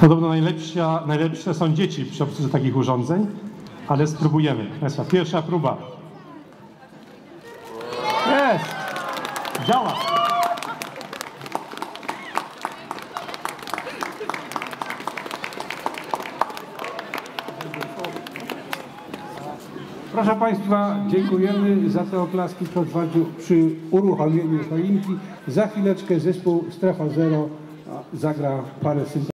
Podobno najlepsze są dzieci przy obsłudze takich urządzeń, ale spróbujemy. Pierwsza próba. Jest! Działa! Proszę Państwa, dziękujemy za te oklaski przy uruchomieniu choinki. Za chwileczkę zespół Strefa Zero zagra parę syntetycznych.